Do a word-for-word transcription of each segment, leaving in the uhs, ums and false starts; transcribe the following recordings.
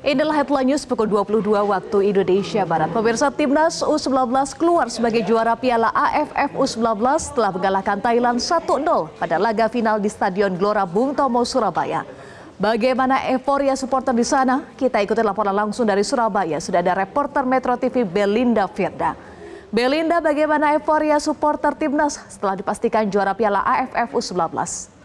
Inilah headline news pukul dua puluh dua waktu Indonesia Barat. Pemirsa, Timnas U sembilan belas keluar sebagai juara Piala A F F U sembilan belas setelah mengalahkan Thailand satu nol pada laga final di Stadion Gelora Bung Tomo, Surabaya. Bagaimana euforia supporter di sana? Kita ikuti laporan langsung dari Surabaya. Sudah ada reporter Metro T V Belinda Firda. Belinda, bagaimana euforia supporter Timnas setelah dipastikan juara Piala A F F U sembilan belas?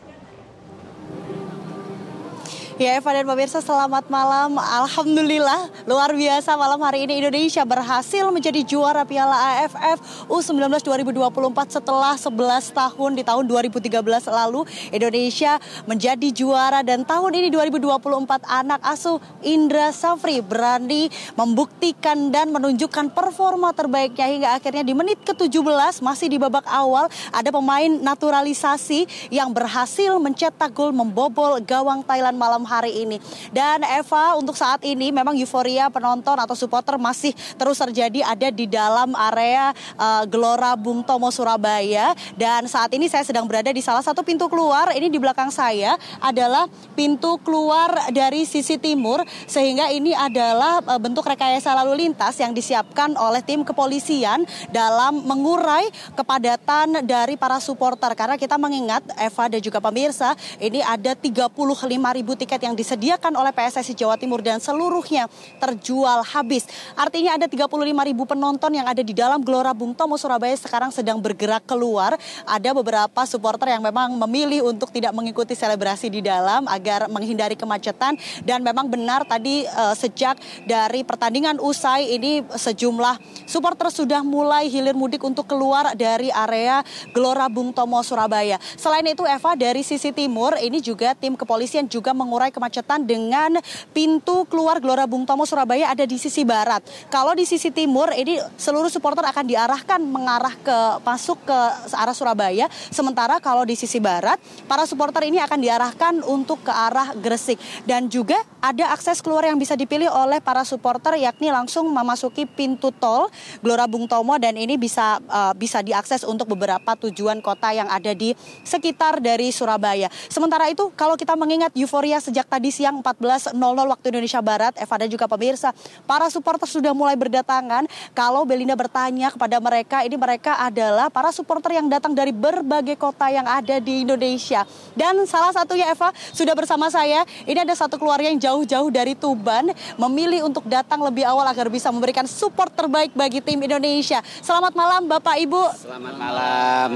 Ya Eva dan pemirsa, selamat malam. Alhamdulillah, luar biasa malam hari ini Indonesia berhasil menjadi juara Piala A F F U sembilan belas dua ribu dua puluh empat setelah sebelas tahun. Di tahun dua ribu tiga belas lalu Indonesia menjadi juara, dan tahun ini dua ribu dua puluh empat anak asuh Indra Safri berani membuktikan dan menunjukkan performa terbaiknya hingga akhirnya di menit ke tujuh belas masih di babak awal ada pemain naturalisasi yang berhasil mencetak gol membobol gawang Thailand malam hari ini. Dan Eva, untuk saat ini memang euforia penonton atau supporter masih terus terjadi ada di dalam area uh, Gelora Bung Tomo, Surabaya. Dan saat ini saya sedang berada di salah satu pintu keluar. Ini di belakang saya adalah pintu keluar dari sisi timur, sehingga ini adalah uh, bentuk rekayasa lalu lintas yang disiapkan oleh tim kepolisian dalam mengurai kepadatan dari para supporter. Karena kita mengingat Eva dan juga pemirsa, ini ada tiga puluh lima ribu tiket yang disediakan oleh P S S I Jawa Timur dan seluruhnya terjual habis. Artinya ada tiga puluh lima ribu penonton yang ada di dalam Gelora Bung Tomo, Surabaya sekarang sedang bergerak keluar. Ada beberapa supporter yang memang memilih untuk tidak mengikuti selebrasi di dalam agar menghindari kemacetan. Dan memang benar tadi eh, sejak dari pertandingan usai ini sejumlah supporter sudah mulai hilir mudik untuk keluar dari area Gelora Bung Tomo, Surabaya. Selain itu Eva, dari sisi timur ini juga tim kepolisian juga mengurai kemacetan dengan pintu keluar Gelora Bung Tomo, Surabaya ada di sisi barat. Kalau di sisi timur ini seluruh supporter akan diarahkan mengarah ke masuk ke arah Surabaya, sementara kalau di sisi barat para supporter ini akan diarahkan untuk ke arah Gresik. Dan juga ada akses keluar yang bisa dipilih oleh para supporter, yakni langsung memasuki pintu tol Gelora Bung Tomo, dan ini bisa uh, bisa diakses untuk beberapa tujuan kota yang ada di sekitar dari Surabaya. Sementara itu kalau kita mengingat euforia sejak tadi siang empat belas nol nol waktu Indonesia Barat, Eva dan juga pemirsa, para supporter sudah mulai berdatangan. Kalau Belinda bertanya kepada mereka, ini mereka adalah para supporter yang datang dari berbagai kota yang ada di Indonesia. Dan salah satunya Eva, sudah bersama saya, ini ada satu keluarga yang jauh-jauh dari Tuban, memilih untuk datang lebih awal agar bisa memberikan support terbaik bagi tim Indonesia. Selamat malam Bapak Ibu. Selamat malam.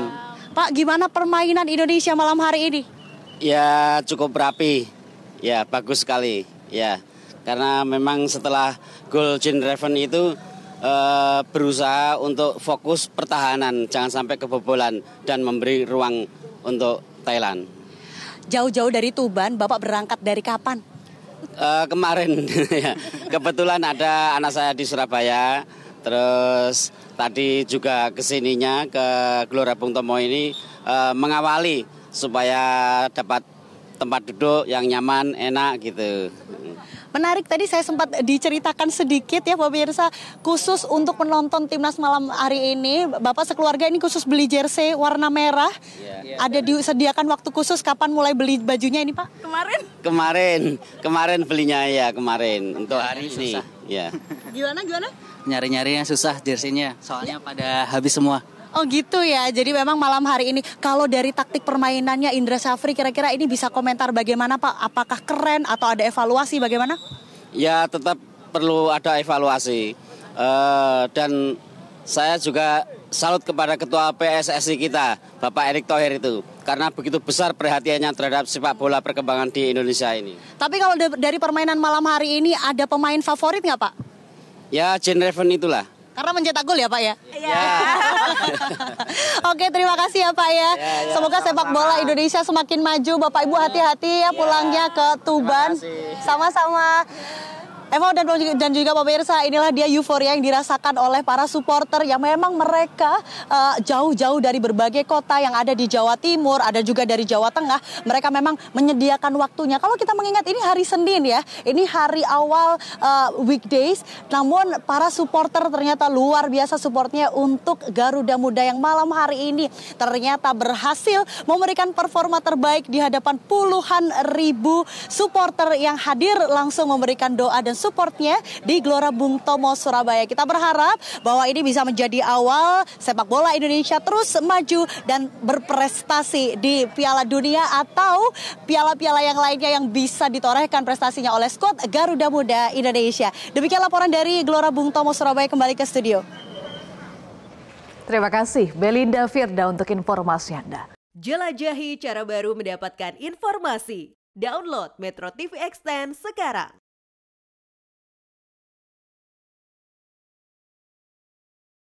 Pak, gimana permainan Indonesia malam hari ini? Ya, cukup rapi. Ya, bagus sekali ya, karena memang setelah gol Jens Raven itu e, berusaha untuk fokus pertahanan, jangan sampai kebobolan dan memberi ruang untuk Thailand. Jauh-jauh dari Tuban, Bapak berangkat dari kapan? E, kemarin, kebetulan ada anak saya di Surabaya, terus tadi juga kesininya ke Gelora Bung Tomo ini e, mengawali supaya dapat tempat duduk yang nyaman, enak gitu. Menarik, tadi saya sempat diceritakan sedikit ya pemirsa, khusus untuk penonton Timnas malam hari ini, Bapak sekeluarga ini khusus beli jersey warna merah. Yeah. Ada disediakan waktu khusus, kapan mulai beli bajunya ini Pak? Kemarin. Kemarin, kemarin belinya ya kemarin. Untuk hari ini. Ya. Gimana, gimana? Nyari-nyarinya susah jerseynya, soalnya pada habis semua. Oh gitu ya, jadi memang malam hari ini kalau dari taktik permainannya Indra Safri, kira-kira ini bisa komentar bagaimana Pak? Apakah keren atau ada evaluasi bagaimana? Ya, tetap perlu ada evaluasi. Uh, dan saya juga salut kepada ketua P S S I kita, Bapak Erick Thohir itu, karena begitu besar perhatiannya terhadap sepak bola perkembangan di Indonesia ini. Tapi kalau dari permainan malam hari ini ada pemain favorit nggak Pak? Ya, Jens Raven itulah. Karena mencetak gol ya Pak ya? Iya. Yeah. Oke, terima kasih ya Pak ya. Yeah, yeah, semoga sepak bola Indonesia semakin maju. Bapak Ibu hati-hati ya pulangnya yeah. ke Tuban. Sama-sama. Eva dan, dan juga pemirsa, inilah dia euforia yang dirasakan oleh para supporter yang memang mereka jauh-jauh uh, dari berbagai kota yang ada di Jawa Timur, ada juga dari Jawa Tengah. Mereka memang menyediakan waktunya. Kalau kita mengingat ini hari Senin ya, ini hari awal uh, weekdays, namun para supporter ternyata luar biasa supportnya untuk Garuda Muda yang malam hari ini ternyata berhasil memberikan performa terbaik di hadapan puluhan ribu supporter yang hadir langsung memberikan doa dan supportnya di Gelora Bung Tomo, Surabaya. Kita berharap bahwa ini bisa menjadi awal sepak bola Indonesia terus maju dan berprestasi di Piala Dunia atau piala-piala yang lainnya yang bisa ditorehkan prestasinya oleh skuad Garuda Muda Indonesia. Demikian laporan dari Gelora Bung Tomo, Surabaya. Kembali ke studio. Terima kasih Belinda Firda untuk informasi Anda. Jelajahi cara baru mendapatkan informasi. Download Metro T V Extend sekarang.